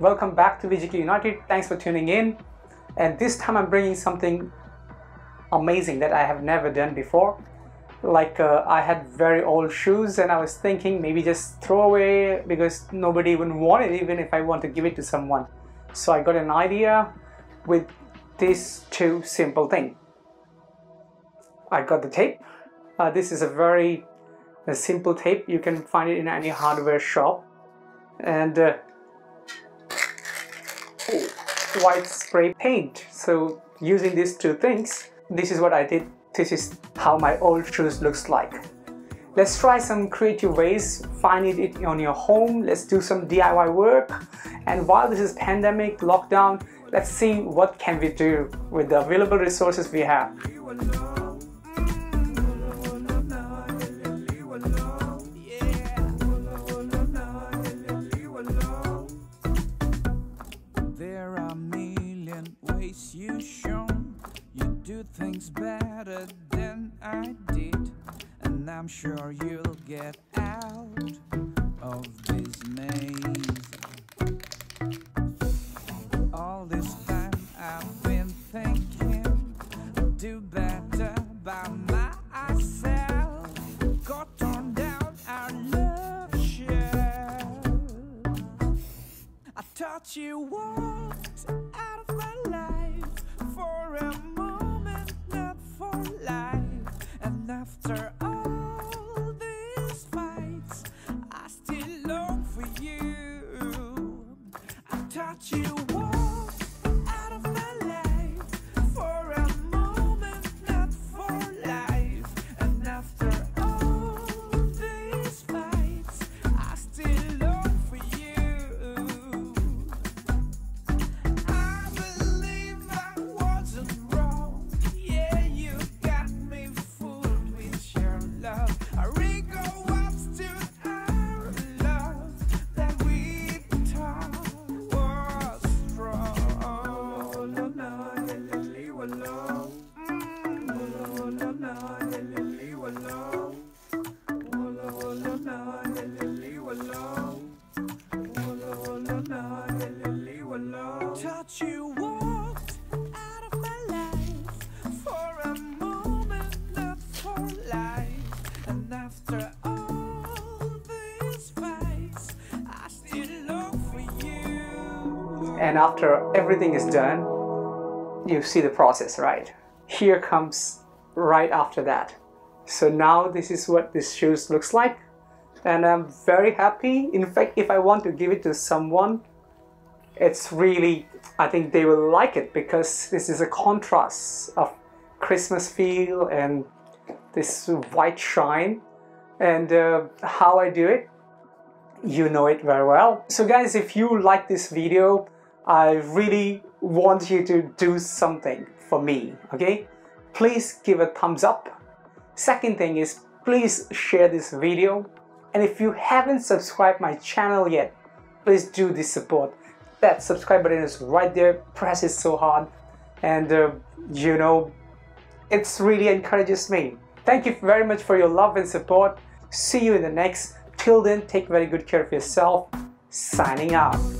Welcome back to VJK United. Thanks for tuning in. And this time I'm bringing something amazing that I have never done before. Like I had very old shoes and I was thinking maybe just throw away because nobody would want it even if I want to give it to someone. So I got an idea with this two simple thing. I got the tape. This is a very simple tape. You can find it in any hardware shop. And white spray paint. So using these two things, this is what I did. This is how my old shoes looks like. Let's try some creative ways, find it on your home. Let's do some DIY work. And while this is pandemic, lockdown, let's see what can we do with the available resources we have. There are a million ways you show. You do things better than I did, and I'm sure you'll get out of this maze. All this time I've been thinking I'll do better by myself. Got torn down our love shell. I thought you walked out of my life for a moment. After all these fights, I still long for you. I thought you walked out of my life for a moment, not for life. And after all these fights, I still long for you. I believe I wasn't wrong. Yeah, you got me love. I ring go ups to our love that we thought was strong. Touch you walked out of my life for a moment, not for life. And after all these fights, I still long for you. And after everything is done, you see the process, right? Here comes right after that. So now this is what this shoes looks like. And I'm very happy. In fact, if I want to give it to someone, it's really, I think they will like it because this is a contrast of Christmas feel and this white shine. And how I do it, you know it very well. So guys, if you like this video, I really want you to do something for me, okay? Please give a thumbs up. Second thing is, please share this video. And if you haven't subscribed my channel yet, please do this support. That subscribe button is right there. Press it so hard. And you know, it's really encourages me. Thank you very much for your love and support. See you in the next. Till then, take very good care of yourself. Signing out.